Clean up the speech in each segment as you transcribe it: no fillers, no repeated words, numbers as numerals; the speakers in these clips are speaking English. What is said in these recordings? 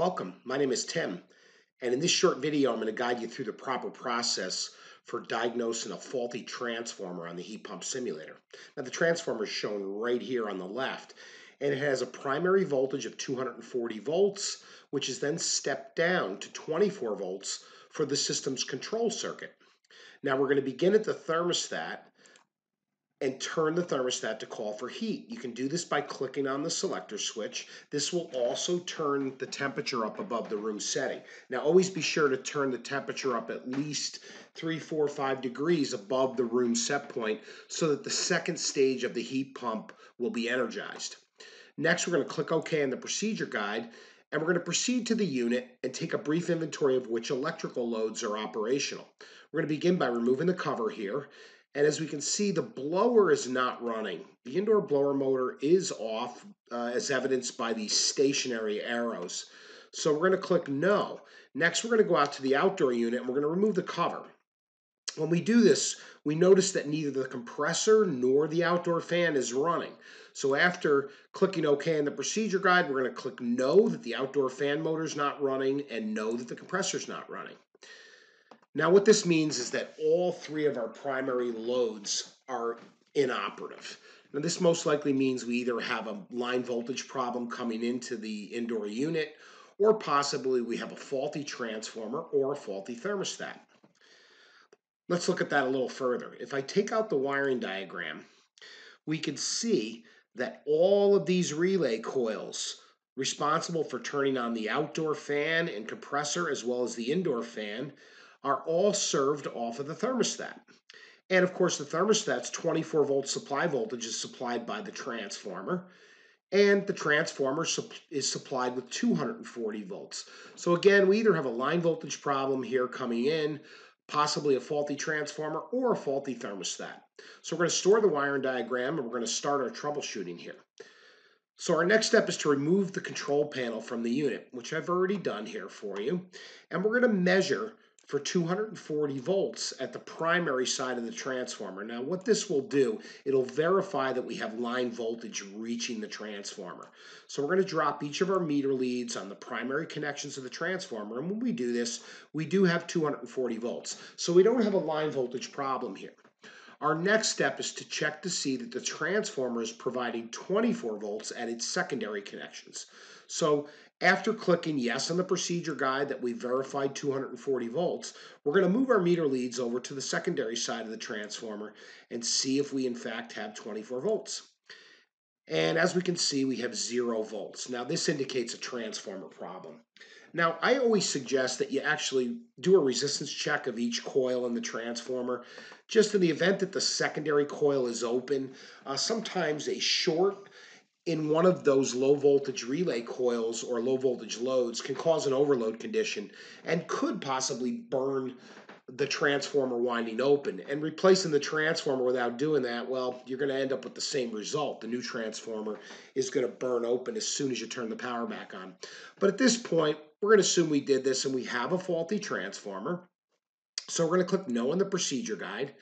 Welcome, my name is Tim, and in this short video I'm going to guide you through the proper process for diagnosing a faulty transformer on the heat pump simulator. Now the transformer is shown right here on the left, and it has a primary voltage of 240 volts, which is then stepped down to 24 volts for the system's control circuit. Now we're going to begin at the thermostat and turn the thermostat to call for heat. You can do this by clicking on the selector switch. This will also turn the temperature up above the room setting. Now always be sure to turn the temperature up at least 3, 4, 5 degrees above the room set point so that the second stage of the heat pump will be energized. Next, we're going to click OK in the procedure guide, and we're going to proceed to the unit and take a brief inventory of which electrical loads are operational. We're going to begin by removing the cover here. And as we can see, the blower is not running. The indoor blower motor is off, as evidenced by these stationary arrows. So we're going to click No. Next, we're going to go out to the outdoor unit and we're going to remove the cover. When we do this, we notice that neither the compressor nor the outdoor fan is running. So after clicking OK in the procedure guide, we're going to click No that the outdoor fan motor is not running and No that the compressor is not running. Now what this means is that all three of our primary loads are inoperative. Now this most likely means we either have a line voltage problem coming into the indoor unit, or possibly we have a faulty transformer or a faulty thermostat. Let's look at that a little further. If I take out the wiring diagram, we can see that all of these relay coils responsible for turning on the outdoor fan and compressor as well as the indoor fan are all served off of the thermostat. And of course the thermostat's 24 volt supply voltage is supplied by the transformer, and the transformer is supplied with 240 volts. So again, we either have a line voltage problem here coming in, possibly a faulty transformer or a faulty thermostat. So we're going to store the wiring diagram and we're going to start our troubleshooting here. So our next step is to remove the control panel from the unit, which I've already done here for you, and we're going to measure for 240 volts at the primary side of the transformer. Now what this will do, it'll verify that we have line voltage reaching the transformer. So we're going to drop each of our meter leads on the primary connections of the transformer, and when we do this, we do have 240 volts. So we don't have a line voltage problem here. Our next step is to check to see that the transformer is providing 24 volts at its secondary connections. So after clicking yes on the procedure guide that we verified 240 volts, we're going to move our meter leads over to the secondary side of the transformer and see if we in fact have 24 volts. And as we can see, we have 0 volts. Now this indicates a transformer problem. Now, I always suggest that you actually do a resistance check of each coil in the transformer, just in the event that the secondary coil is open. Sometimes a short in one of those low voltage relay coils or low voltage loads can cause an overload condition and could possibly burn the transformer winding open. And replacing the transformer without doing that, well, you're going to end up with the same result. The new transformer is going to burn open as soon as you turn the power back on. But at this point, we're going to assume we did this and we have a faulty transformer. So we're going to click No in the procedure guide.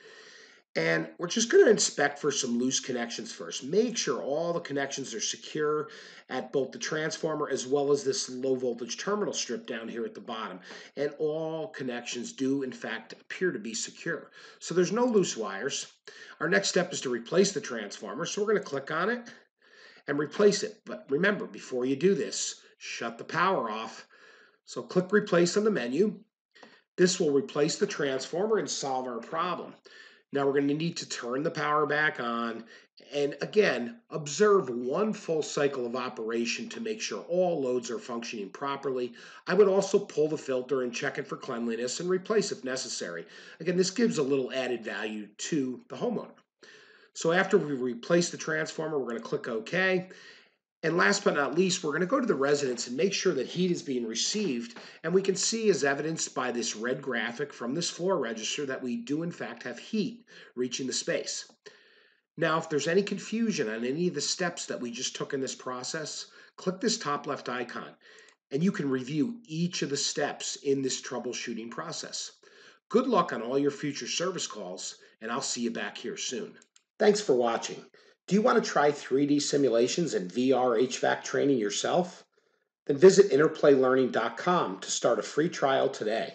And we're just going to inspect for some loose connections first. Make sure all the connections are secure at both the transformer as well as this low voltage terminal strip down here at the bottom. And all connections do in fact appear to be secure. So there's no loose wires. Our next step is to replace the transformer. So we're going to click on it and replace it. But remember, before you do this, shut the power off. So click Replace on the menu. This will replace the transformer and solve our problem. Now we're going to need to turn the power back on, and again, observe one full cycle of operation to make sure all loads are functioning properly. I would also pull the filter and check it for cleanliness and replace if necessary. Again, this gives a little added value to the homeowner. So after we replace the transformer, we're going to click OK. And last but not least, we're going to go to the residence and make sure that heat is being received. And we can see, as evidenced by this red graphic from this floor register, that we do in fact have heat reaching the space. Now, if there's any confusion on any of the steps that we just took in this process, click this top left icon and you can review each of the steps in this troubleshooting process. Good luck on all your future service calls, and I'll see you back here soon. Thanks for watching. Do you want to try 3D simulations and VR HVAC training yourself? then visit interplaylearning.com to start a free trial today.